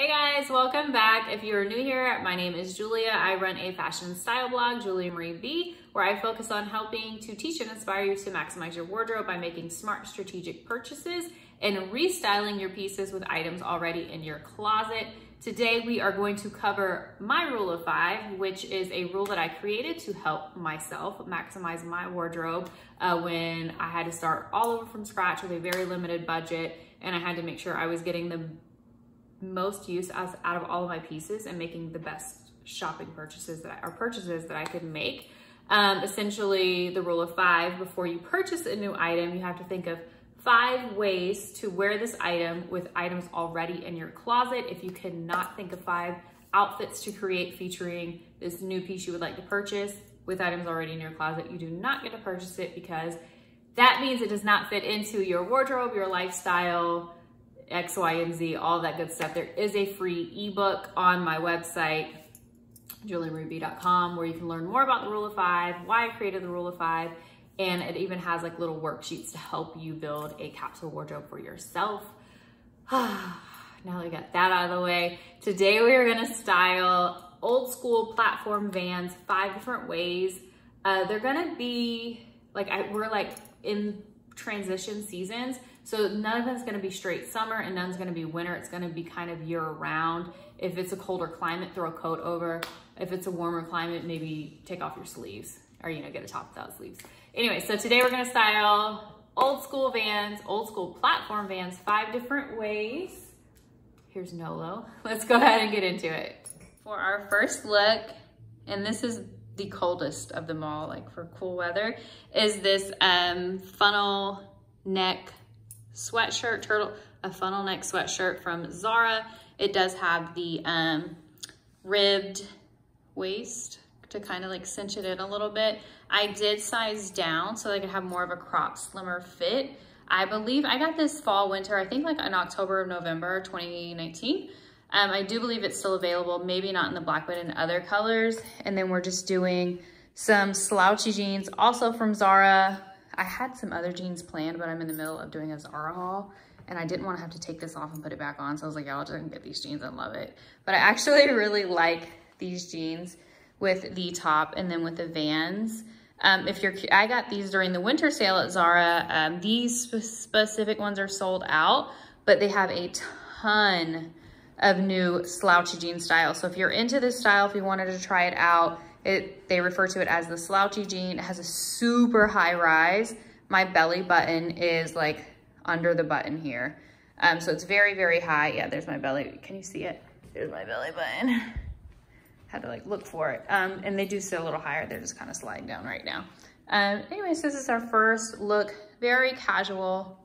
Hey guys, welcome back. If you're new here, my name is Julia. I run a fashion style blog, Julia Marie B, where I focus on helping to teach and inspire you to maximize your wardrobe by making smart strategic purchases and restyling your pieces with items already in your closet. Today, we are going to cover my rule of five, which is a rule that I created to help myself maximize my wardrobe when I had to start all over from scratch with a very limited budget, and I had to make sure I was getting the most use out of all of my pieces and making the best shopping purchases that I could make. Essentially, the rule of five: before you purchase a new item, you have to think of 5 ways to wear this item with items already in your closet. If you cannot think of 5 outfits to create featuring this new piece you would like to purchase with items already in your closet, you do not get to purchase it, because that means it does not fit into your wardrobe, your lifestyle, X, Y, and Z, all that good stuff. There is a free ebook on my website, juliamarieb.com, where you can learn more about the rule of 5, why I created the rule of 5, and it even has like little worksheets to help you build a capsule wardrobe for yourself. Now that we got that out of the way, today we are gonna style Old Skool Platform Vans 5 different ways. They're gonna be like, we're like in transition seasons. So none of that's gonna be straight summer and none's gonna be winter. It's gonna be kind of year round. If it's a colder climate, throw a coat over. If it's a warmer climate, maybe take off your sleeves, or get a top without sleeves. Anyway, so today we're gonna style Old Skool Vans, Old Skool Platform Vans 5 different ways. Here's Nolo. Let's go ahead and get into it. For our first look, and this is the coldest of them all, like for cool weather, is this funnel neck sweatshirt, a funnel neck sweatshirt from Zara. It does have the ribbed waist to kind of like cinch it in a little bit. I did size down so I could have more of a crop, slimmer fit. I believe I got this fall, winter, I think like in October or November 2019. I do believe it's still available, maybe not in the black, but in other colors. And then we're just doing some slouchy jeans, also from Zara. I had some other jeans planned, but I'm in the middle of doing a Zara haul and I didn't want to have to take this off and put it back on. So I was like, y'all just get these jeans and love it. But I actually really like these jeans with the top and then with the Vans. I got these during the winter sale at Zara. These specific ones are sold out, but they have a ton of new slouchy jean styles. So if you're into this style, if you wanted to try it out, they refer to it as the slouchy jean. It has a super high rise. My belly button is like under the button here. So it's very, very high. Yeah, there's my belly. Can you see it? There's my belly button. Had to like look for it. And they do sit a little higher. They're just kind of sliding down right now. Anyway, so this is our first look. Very casual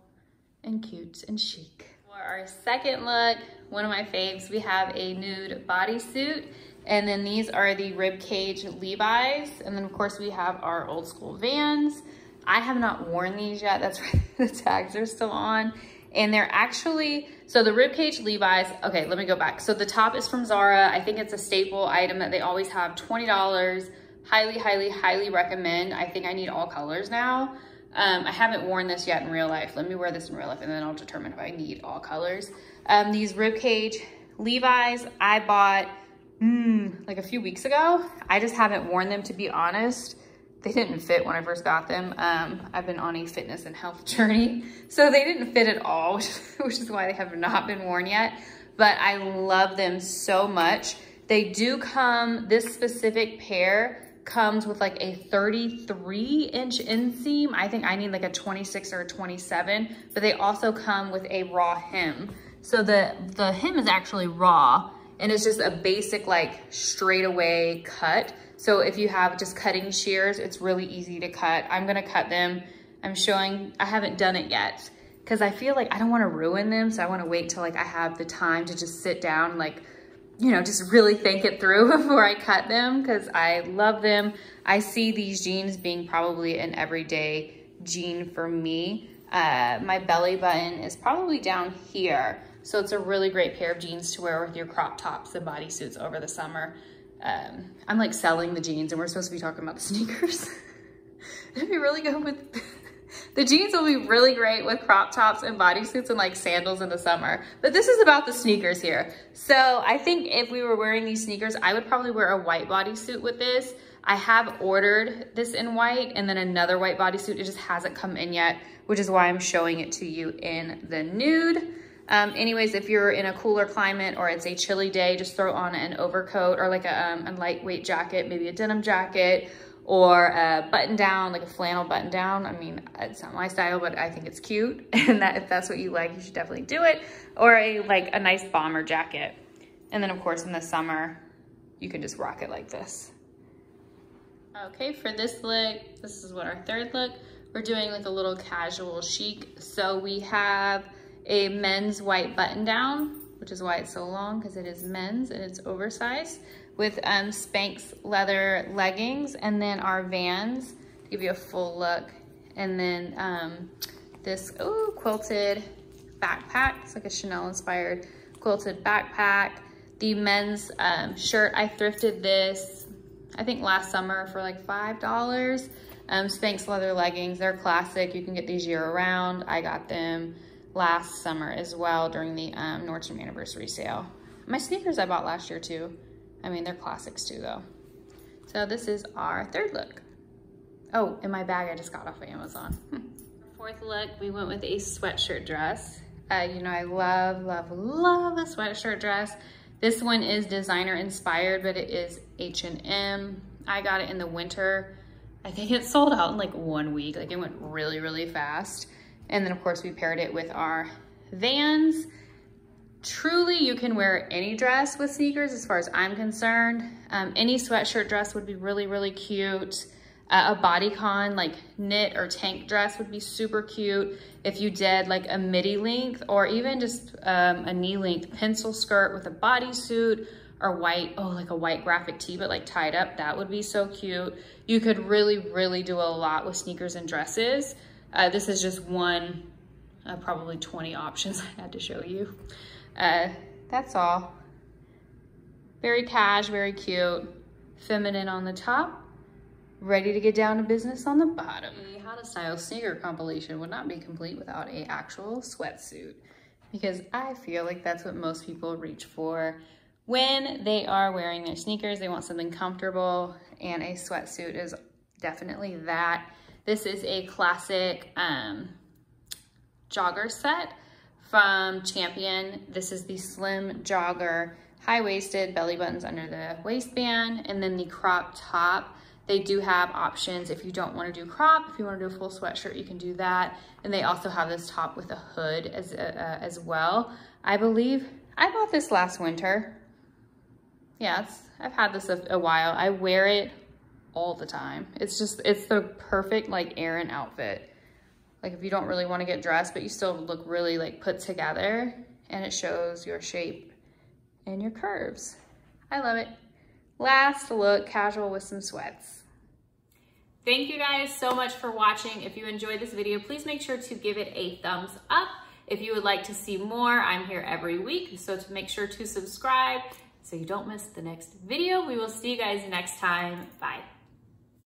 and cute and chic. For our second look, one of my faves, we have a nude bodysuit. And then these are the Ribcage Levi's. And then of course we have our Old Skool Vans. I have not worn these yet. That's why the tags are still on. And they're actually, so the Ribcage Levi's, okay, let me go back. So the top is from Zara. I think it's a staple item that they always have, $20. Highly, highly, highly recommend. I think I need all colors now. I haven't worn this yet in real life. Let me wear this in real life and then I'll determine if I need all colors. These Ribcage Levi's I bought like a few weeks ago. I just haven't worn them, to be honest. They didn't fit when I first got them. I've been on a fitness and health journey, so they didn't fit at all, which is why they have not been worn yet, but I love them so much. They do come, this specific pair comes with like a 33-inch inseam. I think I need like a 26 or a 27, but they also come with a raw hem. So the hem is actually raw, and it's just a basic like straightaway cut. So if you have just cutting shears, it's really easy to cut. I'm gonna cut them. I haven't done it yet because I feel like I don't wanna ruin them. So I wanna wait till like I have the time to just sit down and like, just really think it through before I cut them, because I love them. I see these jeans being probably an everyday jean for me. My belly button is probably down here. So it's a really great pair of jeans to wear with your crop tops and bodysuits over the summer. I'm like selling the jeans and we're supposed to be talking about the sneakers. It'd be really good with The jeans will be really great with crop tops and bodysuits and like sandals in the summer. But this is about the sneakers here. So I think if we were wearing these sneakers, I would probably wear a white bodysuit with this. I have ordered this in white and then another white bodysuit. It just hasn't come in yet, which is why I'm showing it to you in the nude. Anyways, if you're in a cooler climate or it's a chilly day, just throw on an overcoat or like a lightweight jacket, maybe a denim jacket or a button down, like a flannel button down. I mean, it's not my style, but I think it's cute. And that if that's what you like, you should definitely do it. Or a nice bomber jacket. And then of course in the summer, you can just rock it like this. Okay, for this look, this is what our third look, we're doing like a little casual chic. So we have a men's white button down, which is why it's so long because it is men's and it's oversized, with Spanx leather leggings, and then our Vans to give you a full look. And then this quilted backpack. It's like a Chanel inspired quilted backpack. The men's shirt, I thrifted this I think last summer for like $5. Spanx leather leggings, they're classic. You can get these year round. I got them last summer as well during the Nordstrom anniversary sale. My sneakers I bought last year too. I mean, they're classics too though. So this is our third look. Oh, and my bag I just got off of Amazon. Fourth look, we went with a sweatshirt dress. You know, I love, love, love a sweatshirt dress. This one is designer inspired, but it is H&M. I got it in the winter. I think it sold out in like 1 week. Like it went really, really fast. And then of course we paired it with our Vans. Truly, you can wear any dress with sneakers as far as I'm concerned. Any sweatshirt dress would be really, really cute. A bodycon like knit or tank dress would be super cute. If you did like a midi length or even just a knee length pencil skirt with a bodysuit or white, like a white graphic tee, but like tied up, that would be so cute. You could really, really do a lot with sneakers and dresses. This is just one, probably 20 options I had to show you. That's all. Very cash, very cute, feminine on the top. Ready to get down to business on the bottom. A how to style sneaker compilation would not be complete without an actual sweatsuit, because I feel like that's what most people reach for when they are wearing their sneakers. They want something comfortable, and a sweatsuit is definitely that. This is a classic jogger set from Champion. This is the slim jogger, high-waisted, belly buttons under the waistband, and then the crop top. They do have options if you don't want to do crop. If you want to do a full sweatshirt, you can do that. And they also have this top with a hood as well. I believe I bought this last winter. Yes, I've had this a while. I wear it all the time. It's the perfect like errand outfit. Like if you don't really want to get dressed, but you still look really like put together, and it shows your shape and your curves. I love it. Last look, casual with some sweats. Thank you guys so much for watching. If you enjoyed this video, please make sure to give it a thumbs up. If you would like to see more, I'm here every week, so to make sure to subscribe so you don't miss the next video. We will see you guys next time. Bye.